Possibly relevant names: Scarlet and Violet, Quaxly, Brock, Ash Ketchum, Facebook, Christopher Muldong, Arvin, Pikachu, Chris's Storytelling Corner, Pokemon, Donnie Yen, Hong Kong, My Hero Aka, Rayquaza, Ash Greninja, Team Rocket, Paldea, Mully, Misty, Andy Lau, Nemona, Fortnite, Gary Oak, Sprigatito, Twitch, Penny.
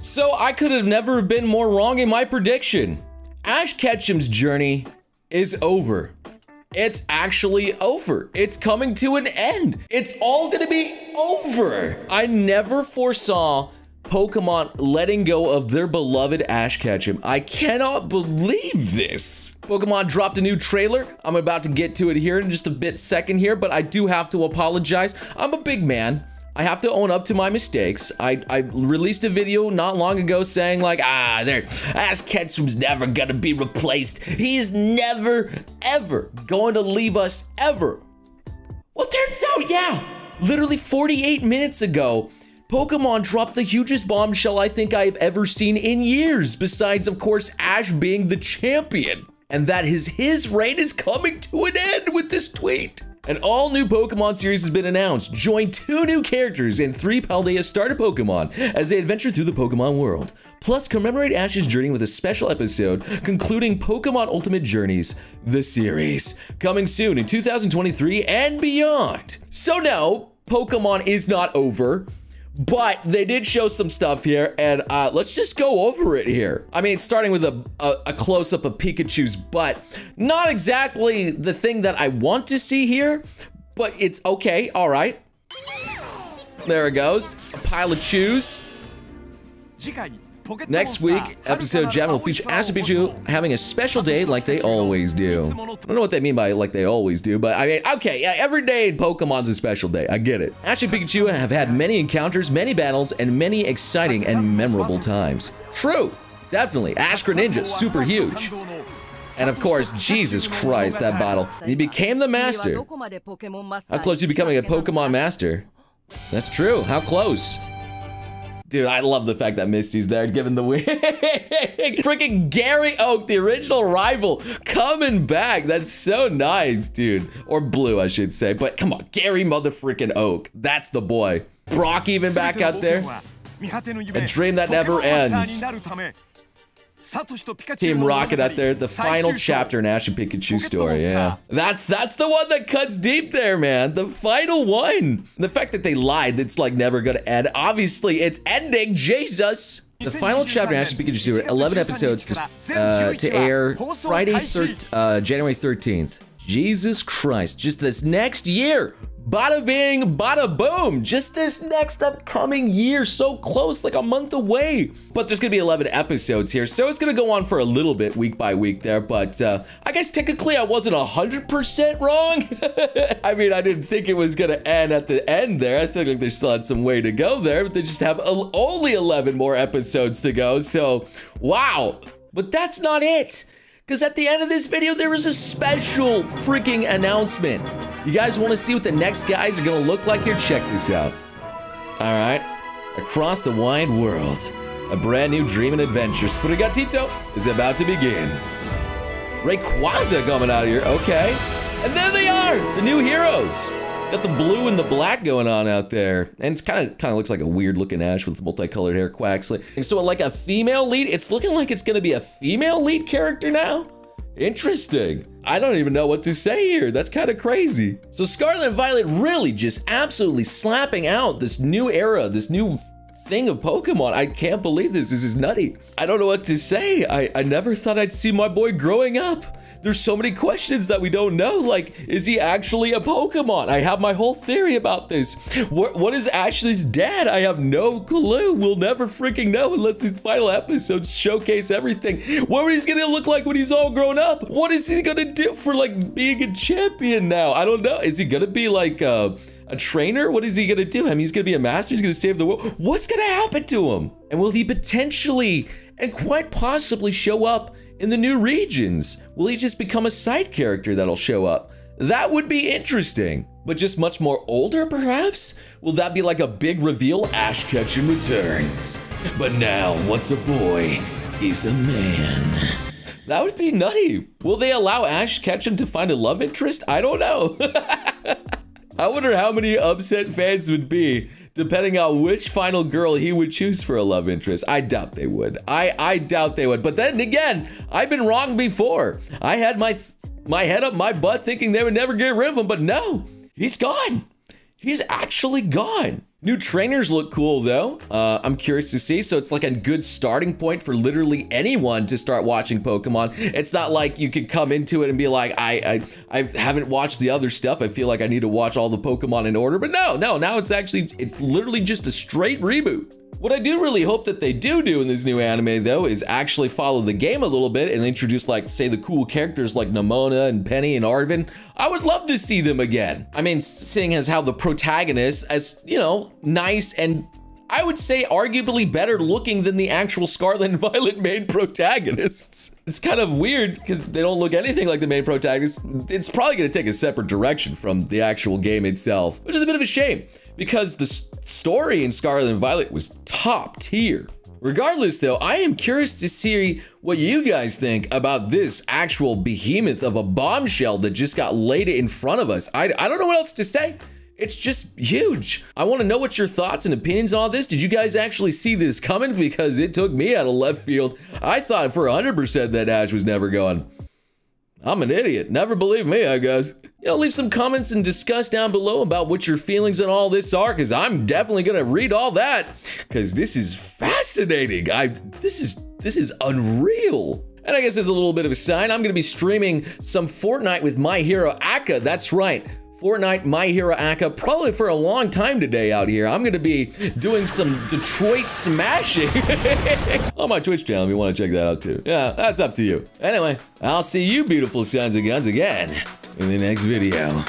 So I could have never been more wrong in my prediction. Ash Ketchum's journey is over. It's actually over. It's coming to an end. It's all gonna be over. I never foresaw Pokemon letting go of their beloved Ash Ketchum. I cannot believe this. Pokemon dropped a new trailer. I'm about to get to it here in just a second here, but I do have to apologize. I'm a big man. I have to own up to my mistakes. I released a video not long ago saying like, Ash Ketchum's never gonna be replaced. He is never, ever going to leave us, ever. Well, turns out, yeah. Literally 48 minutes ago, Pokemon dropped the hugest bombshell I think I've ever seen in years, besides, of course, Ash being the champion. And that his reign is coming to an end with this tweet. An all-new Pokemon series has been announced. Join 2 new characters and 3 Paldea starter Pokemon as they adventure through the Pokemon world. Plus, commemorate Ash's journey with a special episode concluding Pokemon Ultimate Journeys, the series. Coming soon in 2023 and beyond. So no, Pokemon is not over. But they did show some stuff here, and let's just go over it here. I mean, it's starting with a close-up of Pikachu's butt. Not exactly the thing that I want to see here, but it's okay, all right. There it goes, a pile of chews. Next week, episode 7 will feature Ash and Pikachu having a special day like they always do. I don't know what they mean by like they always do, but I mean, okay, yeah, every day in Pokemon's a special day. I get it. Ash and Pikachu have had many encounters, many battles, and many exciting and memorable times. True, definitely. Ash Greninja, super huge. And of course, Jesus Christ, that battle. He became the master. How close to becoming a Pokemon master? That's true. How close? Dude, I love the fact that Misty's there giving the win. Freaking Gary Oak, the original rival, coming back. That's so nice, dude. Or Blue, I should say. But come on, Gary motherfreaking Oak. That's the boy. Brock even back out there. A dream that never ends. Team Rocket out there, the final chapter in Ash and Pikachu's story, yeah. That's the one that cuts deep there, man. The final one. The fact that they lied, it's like never gonna end. Obviously, it's ending, Jesus. The final chapter in Ash and Pikachu's story, 11 episodes to air Friday, January 13th. Jesus Christ, just this next year. Bada bing, bada boom. Just this next upcoming year, so close, like a month away. But there's gonna be 11 episodes here, so it's gonna go on for a little bit week by week there, but I guess technically I wasn't 100% wrong. I mean, I didn't think it was gonna end at the end there. I think like they still had some way to go there, but they just have only 11 more episodes to go, so wow. But that's not it, because at the end of this video, there is a special freaking announcement. You guys want to see what the next guys are going to look like here? Check this out. All right. Across the wide world, a brand new dream and adventure. Sprigatito is about to begin. Rayquaza coming out of here. Okay. And there they are, the new heroes. Got the blue and the black going on out there. And it's kind of looks like a weird looking Ash with multicolored hair, Quaxly. And so like a female lead, it's looking like it's going to be a female lead character now. Interesting. I don't even know what to say here. That's kind of crazy. So Scarlet and Violet really just absolutely slapping out this new era, this new thing of Pokemon. I can't believe this. This is nutty. I don't know what to say. I never thought I'd see my boy growing up. There's so many questions that we don't know. Like, is he actually a Pokemon? I have my whole theory about this. What is Ashley's dad? I have no clue. We'll never freaking know unless these final episodes showcase everything. What he's gonna look like when he's all grown up? What is he gonna do for like being a champion now? I don't know. Is he gonna be like a trainer? What is he gonna do? I mean, he's gonna be a master. He's gonna save the world. What's gonna happen to him? And will he potentially and quite possibly show up in the new regions? Will he just become a side character that'll show up? That would be interesting, but just much more older perhaps? Will that be like a big reveal? Ash Ketchum returns, but now once a boy, he's a man. That would be nutty. Will they allow Ash Ketchum to find a love interest? I don't know. I wonder how many upset fans would be depending on which final girl he would choose for a love interest. I doubt they would. I doubt they would. But then again, I've been wrong before. I had my head up my butt thinking they would never get rid of him, but no, he's gone. He's actually gone. New trainers look cool though. I'm curious to see. So it's like a good starting point for literally anyone to start watching Pokemon. It's not like you could come into it and be like, I haven't watched the other stuff. I feel like I need to watch all the Pokemon in order. But no, now it's literally just a straight reboot. What I do really hope that they do in this new anime, though, is actually follow the game a little bit and introduce, like, say, the cool characters like Nemona and Penny and Arvin. I would love to see them again. I mean, seeing as how the protagonist, as, you know, nice and, I would say, arguably better looking than the actual Scarlet and Violet main protagonists. It's kind of weird because they don't look anything like the main protagonist. It's probably going to take a separate direction from the actual game itself, which is a bit of a shame because the story in Scarlet and Violet was top tier. Regardless, though, I am curious to see what you guys think about this actual behemoth of a bombshell that just got laid in front of us. I don't know what else to say. It's just huge. I want to know what your thoughts and opinions on this. Did you guys actually see this coming? Because it took me out of left field. I thought for 100% that Ash was never going. I'm an idiot. Never believe me, I guess. You know, leave some comments and discuss down below about what your feelings on all this are, because I'm definitely going to read all that, because this is fascinating. This is unreal. And I guess as a little bit of a sign, I'm going to be streaming some Fortnite with My Hero Aka. That's right. Fortnite, My Hero Aka, probably for a long time today out here. I'm gonna be doing some Detroit smashing on my Twitch channel if you wanna check that out too. Yeah, that's up to you. Anyway, I'll see you beautiful sons of guns again in the next video.